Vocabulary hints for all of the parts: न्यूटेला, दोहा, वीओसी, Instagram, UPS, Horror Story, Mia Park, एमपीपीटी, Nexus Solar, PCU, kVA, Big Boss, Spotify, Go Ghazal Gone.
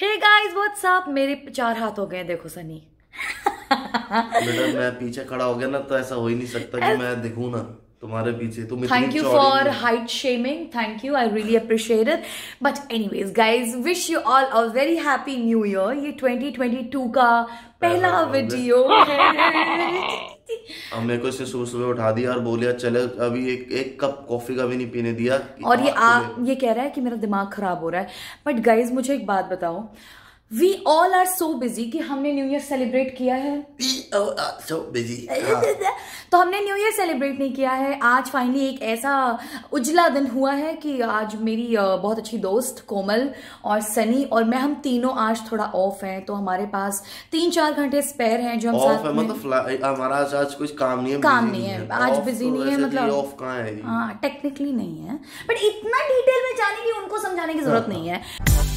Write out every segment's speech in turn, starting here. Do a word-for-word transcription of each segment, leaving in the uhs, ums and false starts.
Hey guys what's up, मेरे चार हाथ हो गए देखो सनी। बेटा मैं पीछे खड़ा हो गया ना, तो ऐसा हो ही नहीं सकता कि मैं दिखूं ना तुम्हारे पीछे। तुम इतनी चौड़ी। Thank you for height shaming, thank you, I really appreciate it. But anyways guys, wish you all a very happy new year. ये ट्वेंटी ट्वेंटी टू का पहला वीडियो है। अब मेरे को इसने सुबह सुबह उठा दिया और बोलिया चले, अभी एक एक कप कॉफी का भी नहीं पीने दिया। और ये आ, ये कह रहा है कि मेरा दिमाग खराब हो रहा है। बट गाइज मुझे एक बात बताओ, we all are so busy कि हमने न्यू ईयर सेलिब्रेट किया है। सो बिजी तो हमने न्यू ईयर सेलिब्रेट नहीं किया है। आज फाइनली एक ऐसा उजला दिन हुआ है कि आज मेरी बहुत अच्छी दोस्त कोमल और सनी और मैं, हम तीनों आज थोड़ा ऑफ हैं, तो हमारे पास तीन चार घंटे स्पेयर हैं जो हम साथ है, में मतलब हमारा आज, आज कुछ काम नहीं है, काम नहीं है, आज बिजी नहीं है, मतलब हाँ टेक्निकली नहीं है। बट इतना डिटेल में जाने की, उनको समझाने की जरूरत नहीं है।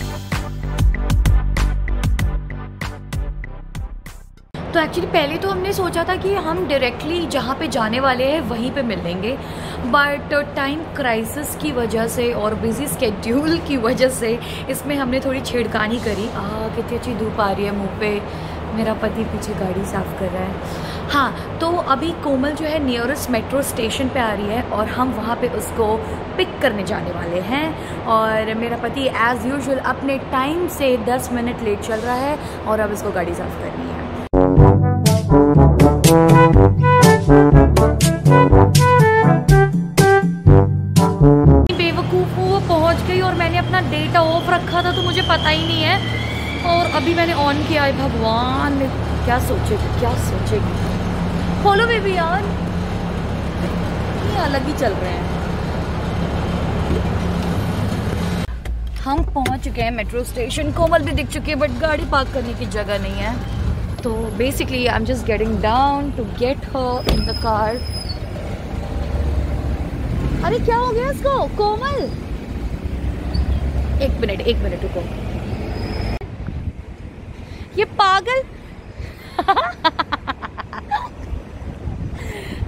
तो एक्चुअली पहले तो हमने सोचा था कि हम डायरेक्टली जहाँ पे जाने वाले हैं वहीं पे मिलेंगे, बट टाइम क्राइसिस की वजह से और बिजी स्केड्यूल की वजह से इसमें हमने थोड़ी छेड़खानी करी। आह कितनी अच्छी धूप आ रही है मुंह पे, मेरा पति पीछे गाड़ी साफ कर रहा है। हाँ, तो अभी कोमल जो है नियरेस्ट मेट्रो स्टेशन पे आ रही है और हम वहाँ पे उसको पिक करने जाने वाले हैं। और मेरा पति एज़ यूजुअल अपने टाइम से दस मिनट लेट चल रहा है और अब इसको गाड़ी साफ करनी है। डेटा ऑफ रखा था तो मुझे पता ही नहीं है, और अभी मैंने ऑन किया है। भगवान क्या सोचेगी, क्या सोचेगी। फॉलो में भी यार ये अलग ही चल रहे हैं। हम पहुंच चुके हैं मेट्रो स्टेशन, कोमल भी दिख चुकी है, बट गाड़ी पार्क करने की जगह नहीं है। तो basically I am just getting down to get her in the car. अरे क्या हो गया इसको, कोमल? एक मिनट एक मिनट रुको, ये पागल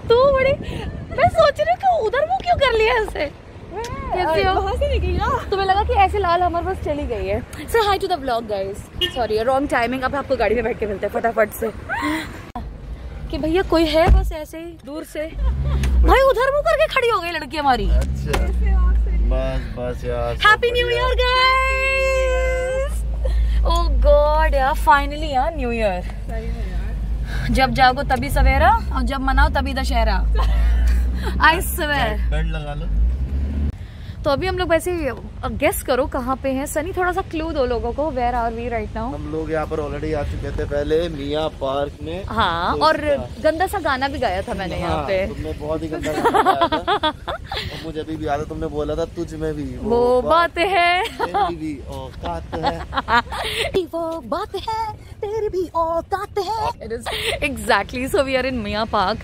तू बड़े, मैं सोच रही हूँ उधर मुँह क्यों कर लिया इसे, कैसे हो? वहाँ से निकली ना, तुम्हें लगा कि ऐसे लाल हमारे पास चली गई है। Sir hi to the vlog guys, sorry wrong timing. अब आपको गाड़ी में बैठ के मिलते हैं फटाफट से। कि भैया कोई है बस ऐसे ही दूर से, भाई उधर मुँह करके खड़ी हो गई लड़की हमारी। अच्छा बस बस यार, happy new year guys. Oh god यार, फाइनली यार न्यू ईयर। जब जागो तभी सवेरा और जब मनाओ तभी दशहरा। I swear. बैंड लगा लो। तो अभी हम लोग वैसे गेस करो कहाँ पे हैं सनी, थोड़ा सा क्लू दो लोगों को। Where are we right now? हम लोग यहाँ पर ऑलरेडी आ चुके थे पहले मिया पार्क में। हाँ, और गंदा सा गाना भी गाया था मैंने यहाँ पे। तुमने बहुत ही गंदा गाना गाया था। और मुझे अभी भी याद है तुमने बोला था तुझ में भी वो बात है, तेरी भी औकात है, वो बात है तेरी भी औकात है। It is exactly, so we are in Mia park.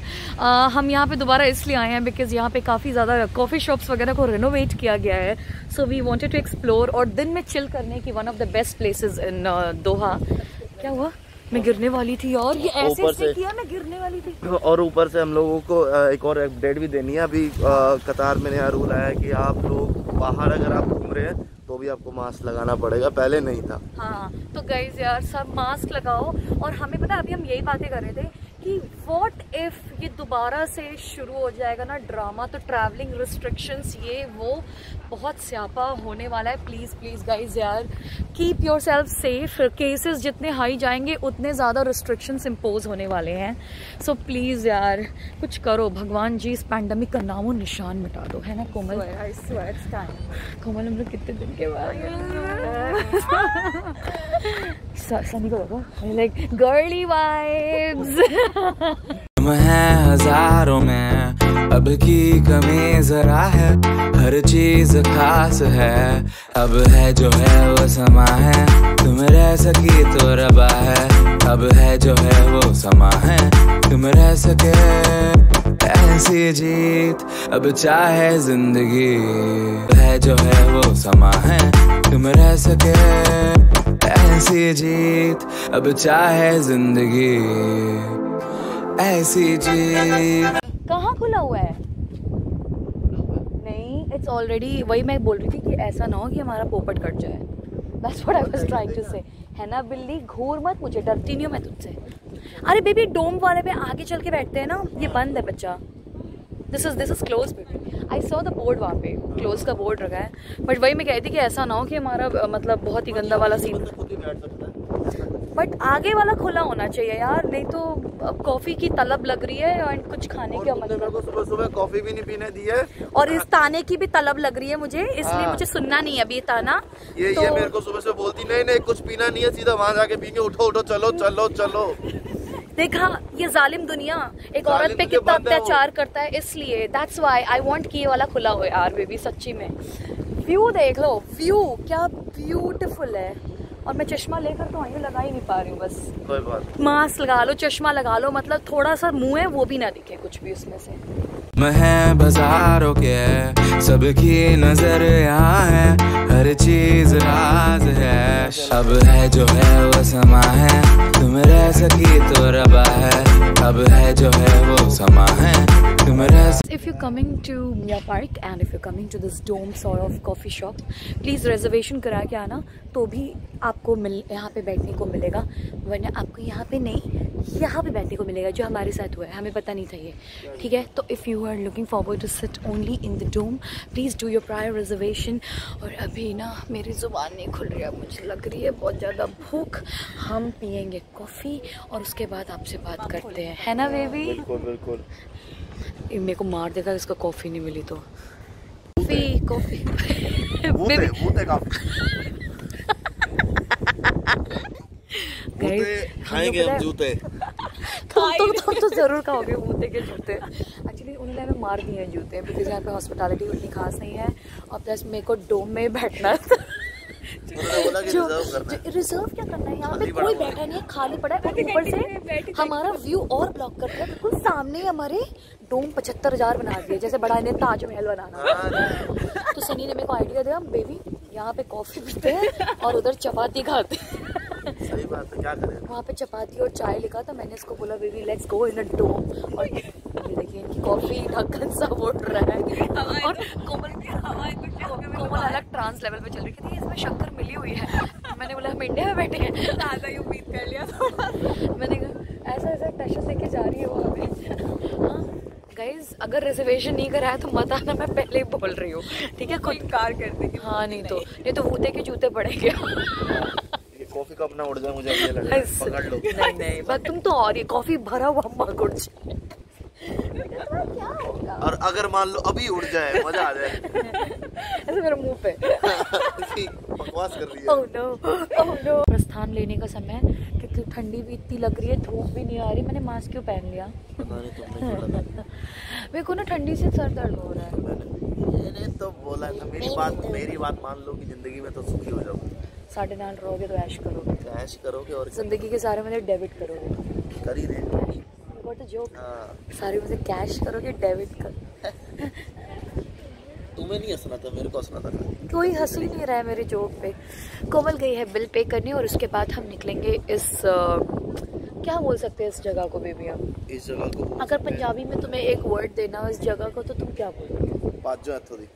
हम यहाँ पे दोबारा इसलिए आए हैं बिकॉज यहाँ पे काफी ज्यादा कॉफी शॉप्स वगैरह को रेनोवेट किया गया है, so we wanted to explore और दिन में चिल करने की one of the best places in दोहा। क्या हुआ, मैं गिरने वाली थी और ये ऐसे से किया, मैं गिरने वाली थी। और ऊपर से हम लोगों को एक और अपडेट भी देनी है। अभी कतार में नया रूल आया है कि आप लोग बाहर अगर आप घूम रहे हैं तो भी आपको मास्क लगाना पड़ेगा, पहले नहीं था। हाँ तो गाइस यार सब मास्क लगाओ। और हमें पता, अभी हम यही बातें कर रहे थे कि व्हाट इफ ये दोबारा से शुरू हो जाएगा ना ड्रामा, तो ट्रैवलिंग रिस्ट्रिक्शंस ये वो बहुत स्यापा होने वाला है। प्लीज़ प्लीज़ गाइज यार, keep yourself safe. Cases जितने हाई जाएंगे उतने ज़्यादा रिस्ट्रिक्शंस इम्पोज होने वाले हैं। सो so, प्लीज़ यार कुछ करो, भगवान जी इस पैंडमिक का नामो निशान मिटा दो, है ना कोमल? कोमल हम लोग कितने दिन के बाद सनी को देखो लाइक गर्ली वाइब्स। हम हैं हजारों में, अब की कमी जरा है, हर चीज खास है, अब है जो है वो समा है, तुम रह सकी तो रबा है, अब है जो है वो समा है, तुम रह सके ऐसी जीत, अब चाहे जिंदगी, है जो है वो समा है, तुम रह सके ऐसी जीत, अब चाहे जिंदगी ऐसी जीत। कहाँ खुला हुआ है? नहीं, इट्स ऑलरेडी, वही मैं बोल रही थी कि ऐसा ना हो कि हमारा पोपट कट जाए। That's what I was trying to say. है ना बिल्ली, घूर मत, मुझे डरती नहीं हूँ मैं तुझसे. अरे बेबी डोम वाले पे आगे चल के बैठते हैं ना, ये बंद है बच्चा. This is this is close baby. I saw the board वहाँ पे, क्लोज का बोर्ड रखा है. बट वही मैं कहती कि ऐसा ना हो कि हमारा मतलब बहुत ही गंदा वाला सीन. बट आगे वाला खुला होना चाहिए यार, नहीं तो अब कॉफ़ी की तलब लग रही है और कुछ खाने की. मतलब सुबह सुबह कॉफ़ी भी नहीं पीने दी है और इस ताने की भी तलब लग रही है मुझे, इसलिए मुझे सुनना नहीं है अभी ये ताना. ये तो... ये मेरे को सुबह सुबह बोलती नहीं नहीं कुछ पीना नहीं है, सीधा वहाँ जाके पीने. उठो उठो चलो चलो चलो. देखा ये जालिम दुनिया एक औरत पे कितना अत्याचार करता है, इसलिए दैट्स व्हाई आई वांट कि ये वाला खुला हो यार बेबी. सच्ची में व्यू देख लो, व्यू क्या ब्यूटीफुल है. और मैं चश्मा लेकर तो आईने लगा ही नहीं पा रही हूँ. बस कोई बात, मास्क लगा लो, चश्मा लगा लो, मतलब थोड़ा सा मुंह है वो भी ना दिखे कुछ भी उसमें से. मैं बाजारों के सबकी नजर यहाँ है, हर चीज राज है. अब है जो है वो समा है, तुम रह सकी तो रबा है. अब है जो है वो समा है, तुम रह सकी. If you're coming to Mia Park and if you're coming to this dome sort of coffee shop, please reservation करा के आना, तो भी आपको मिल यहाँ पे बैठने को मिलेगा, वरना आपको यहाँ पे नहीं यहाँ पे बैठने को मिलेगा, जो हमारे साथ हुआ है. हमें पता नहीं था ये, ठीक है. तो if you are looking forward to sit only in the dome, please do your prior reservation. और अभी ना मेरी ज़ुबान नहीं खुल रही है, मुझे लग रही है बहुत ज़्यादा भूख. हम पियेंगे कॉफ़ी और उसके बाद आपसे बात करते हैं, है ना बेबी? बिल्कुल बिल्कुल. मेरे को मार देगा इसका कॉफ़ी नहीं मिली तो. कॉफ़ी कॉफ़ी जूते तो जरूर खाओगे, बूते के जूते. एक्चुअली उन्होंने हमें मार दिए हैं जूते, बिकॉज यहाँ पे हॉस्पिटैलिटी उतनी खास नहीं है और प्लस मेरे को डोम में बैठना जो, जो रिजर्व क्या करना है, यहाँ पे कोई बैठा नहीं है, खाली पड़ा है. ऊपर से हमारा व्यू और ब्लॉक कर रहा है, बिल्कुल सामने हमारे डोम पचहत्तर हजार बना दिए, जैसे बड़ा ने ताजमहल बनाना. तो सनी ने मेरे को आइडिया दिया, बेबी यहाँ पे कॉफी पीते हैं और उधर चपाती खाते हैं. सही बात है, क्या करें. वहाँ पे चपाती और चाय लिखा था, मैंने इसको बोला baby let's go in a dome. और देखिए इनकी कॉफी ढक्कन सा उड़ रहा है और कोमल की हवा कोमल अलग ट्रांस लेवल पे चल रही थी. इसमें शक्कर मिली हुई है. मैंने बोला हम इंडिया में बैठे हैं, ताज़ा ही उम्मीद कर लिया थोड़ा. मैंने कहा ऐसा ऐसा टच लेके जा रही है वो हमें. हाँ गाइज, अगर रिजर्वेशन नहीं कराया तो मत आना, मैं पहले ही बोल रही हूँ, ठीक है. खुद कार कर देगी. हाँ नहीं तो नहीं तो भूते के जूते पड़ेंगे. कॉफी का अपना उड़ जाए मुझे ये लग रहा है, पकड़ लो. नहीं नहीं बस तुम तो, और ये कॉफी भरा हुआ मग उड़ जाए. क्या होगा और अगर मान लो अभी उड़ जाए, मजा आ जाए. ऐसे मेरे मुंह पे बकवास कर रही है. Oh no oh no. प्रस्थान लेने का समय, क्योंकि ठंडी भी इतनी लग रही है, धूप भी नहीं आ रही. मैंने मास्क क्यों पहन लिया पता नहीं, तुमने मेरे को ना ठंडी से सर दर्द हो रहा है. मैंने तो बोला ना, मेरी बात मेरी बात मान लो कि जिंदगी में तो सुखी हो जाओ. साढ़े नाल रहोगे तो ऐश करोगे, ऐश करोगे और जिंदगी के सारे मतलब डेबिट करोगे. कर ही रहे व्हाट अ जोक. सारे मतलब कैश करोगे, डेबिट करोगे. तुम्हें नहीं हंसना था, मेरे को हंसना था. कोई हंस ही नहीं रहा है मेरे जोक पे. कोमल गई है बिल पे करने और उसके बाद हम निकलेंगे इस आ, क्या बोल सकते हैं इस जगह को बेबी? आप इस जगह को अगर पंजाबी में तुम्हें एक वर्ड देना हो इस जगह को तो तुम क्या बोलोगे? पाजो हथोड़ी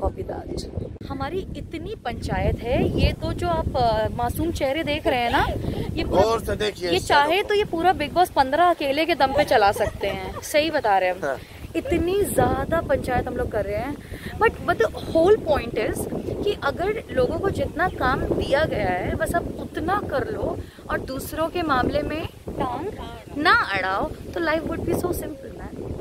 कॉपीदाज. हमारी इतनी पंचायत है. ये तो जो आप आ, मासूम चेहरे देख रहे हैं ना, ये पूरा से देखिए, ये चाहे तो ये पूरा बिग बॉस पंद्रह अकेले के दम पे चला सकते हैं. सही बता रहे हैं हम. हाँ. इतनी ज़्यादा पंचायत हम लोग कर रहे हैं. But but whole point is कि अगर लोगों को जितना काम दिया गया है बस आप उतना कर लो और दूसरों के मामले में टांग ना अड़ाओ तो life would be so simple.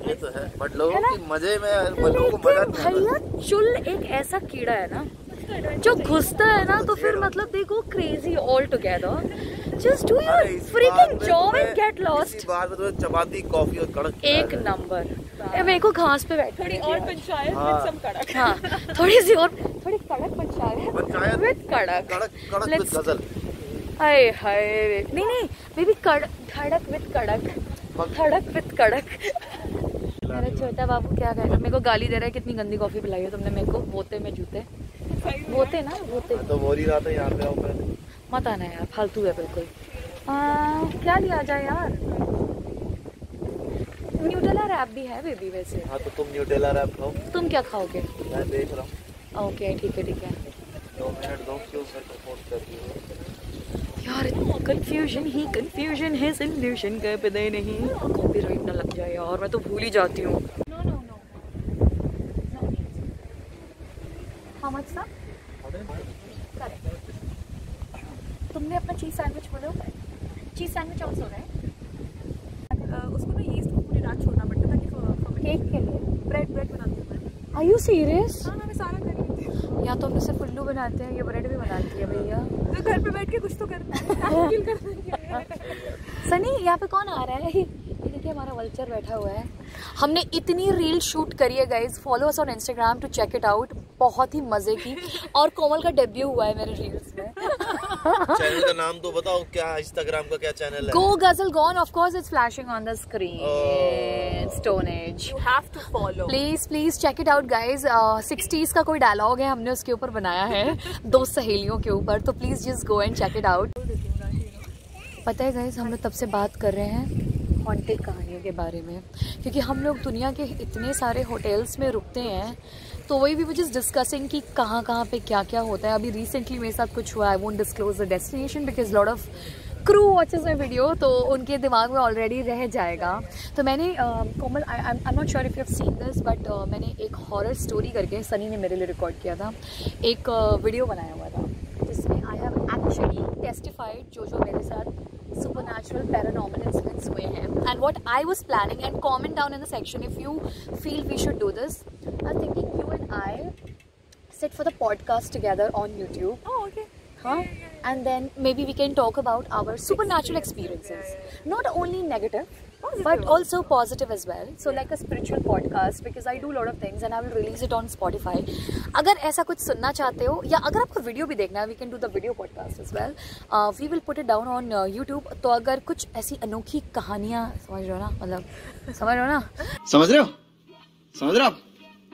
ये तो है, बट लोगों की मजे में लोगों को मजा नहीं. भैया चुल एक ऐसा कीड़ा है ना जो घुसता है ना तो फिर मतलब देखो crazy all together. Just do your freaking job and get lost. बार में तुम्हें चपाती कॉफी और कड़क एक नंबर. मेरे को घास पे बैठ थोड़ी और पंचायत विद सम कड़क. हां थोड़ी सी और थोड़ी कड़क पंचायत विद कड़क कड़क विद गजल. हाय हाय नहीं नहीं बेबी कड़क धड़क विद कड़क धड़क विद कड़क. मेरा छोटा बाबू क्या कहेगा, मेरे को गाली दे रहा है कितनी गंदी कॉफी पिलाई है तुमने मेरे को. बोते में जूते बोते ना बोते तो बोल ही रहा था यहाँ पे. ऊपर मत आना यार, फालतू है बिल्कुल. क्या लिया जाए यार? न्यूटेला रैप भी है बेबी वैसे. हाँ तो तुम न्यूटेला रैप खाओ. तुम क्या खाओगे? मैं देख रहा हूँ. ओके ठीक है ठीक है. यार इतना कंफ्यूजन ही कंफ्यूजन है, सल्यूशन का पता ही नहीं। कॉपीराइट ना लग जाए यार, मैं तो भूल ही जाती हूँ। तुमने अपना चीज़ सैंडविच बोला है, चीज़ सैंडविच और सो रहा है, उसको ना यीस्ट को पूरी रात छोड़ना पड़ता है ताकि केक के लिए ब्रेड ब्रेड बनाते हैं। Are you serious? हाँ मैं सारा कर रही थी। या तो हम सिर्फ उल्लू बनाते हैं, ये ब्रेड भी बनाती है भैया। तो घर पे बैठ के कुछ तो करना है। सनी यहाँ पे कौन आ रहा है? देखिए हमारा वल्चर बैठा हुआ है। हमने इतनी रील शूट करी है guys, follow us on Instagram to check it out. बहुत ही मजे की, और कोमल का डेब्यू हुआ है मेरे रील्स में। चैनल का नाम तो बताओ क्या, इंस्टाग्राम का क्या चैनल है? गो गजल gone, of course it's flashing on the screen, stone age, you have to follow, please please check it out guys. Sixties का कोई डायलॉग है, हमने उसके ऊपर बनाया है दो सहेलियों के ऊपर, तो please just go and check it out. पता है गाइज, हम लोग तब से बात कर रहे हैं हॉन्टेड कहानियों के बारे में, क्योंकि हम लोग दुनिया के इतने सारे होटल्स में रुकते हैं, तो वही भी मुझे डिस्कसिंग कि कहाँ कहाँ पे क्या क्या होता है। अभी रिसेंटली मेरे साथ कुछ हुआ, I won't disclose the destination because lot of crew watches my video, तो उनके दिमाग में ऑलरेडी रह जाएगा। तो मैंने Komal, I I am not sure if you have seen this, but मैंने एक हॉरर स्टोरी करके सनी ने मेरे लिए रिकॉर्ड किया था, एक uh, वीडियो बनाया हुआ था जिसमें आई हैव एक्चुअली टेस्टिफाइड जो जो मेरे साथ supernatural paranormal incidents हुए हैं and what I was planning, and comment down in the section if you feel we should do this. I'm thinking you and I sit for the podcast together on YouTube. Oh okay. Huh? Yeah, yeah, yeah. And then maybe we can talk about our supernatural experiences, not only negative positive, but also positive as well. So yeah. Like a spiritual podcast because I do a lot of things and I will release it on Spotify. अगर ऐसा कुछ सुनना चाहते हो या अगर आपको video भी देखना है, we can do the video podcast as well. Uh, we will put it down on uh, YouTube. तो अगर कुछ ऐसी अनोखी कहानियाँ, समझ रहे हो ना, मतलब समझ रहे हो ना, समझ रहे हो, समझ रहे हो,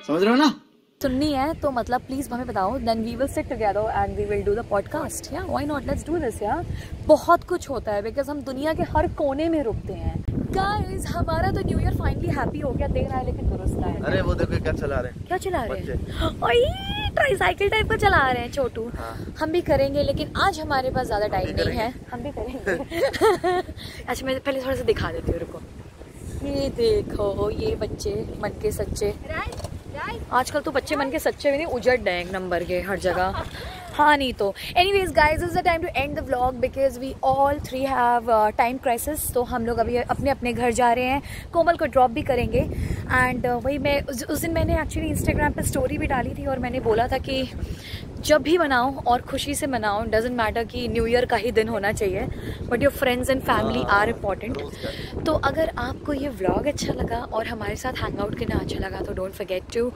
समझ रहे हो ना, सुननी है तो मतलब प्लीज हमें बताओ, then we will sit together and we will do the podcast. या why not, let's do this यार। बहुत कुछ होता है बिकॉज हम दुनिया के हर कोने में रुकते हैं गाइस। हमारा तो न्यू ईयर फाइनली हैप्पी हो गया, देख रहा है लेकिन दुरुस्त है। अरे वो देखो क्या चला रहे हैं, क्या चला रहे हैं, ओए ट्राईसाइकिल टाइप का चला रहे हैं छोटू। हाँ। हम भी करेंगे लेकिन आज हमारे पास ज्यादा टाइम नहीं है। हम भी करेंगे। अच्छा मैं पहले थोड़ा सा दिखा देती हूँ, रुको। ये देखो, ये बच्चे मन के सच्चे, आजकल तो बच्चे मन के सच्चे भी नहीं, उजड़ रहे एक नंबर के हर जगह। हाँ नहीं तो anyways guys, is the time to end the vlog because we all three have time crisis. तो हम लोग अभी अपने अपने घर जा रहे हैं, कोमल को ड्रॉप भी करेंगे। एंड uh, वही मैं उस, उस दिन मैंने एक्चुअली इंस्टाग्राम पे स्टोरी भी डाली थी और मैंने बोला था कि जब भी मनाओ और खुशी से मनाओ, डजेंट मैटर कि न्यू ईयर का ही दिन होना चाहिए, but your friends and family are important. तो अगर आपको ये व्लॉग अच्छा लगा और हमारे साथ हैंग आउट करना अच्छा लगा तो don't forget to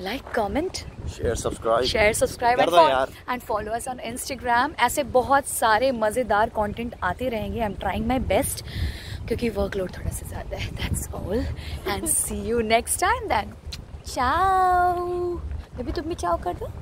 like, comment, share, subscribe, share subscribe and follow us on Instagram. ऐसे बहुत सारे मज़ेदार कंटेंट आते रहेंगे, I am trying my best क्योंकि वर्कलोड थोड़ा सा ज़्यादा है, that's all. And see you next time then, ciao. अभी तुम भी चाओ कर दो।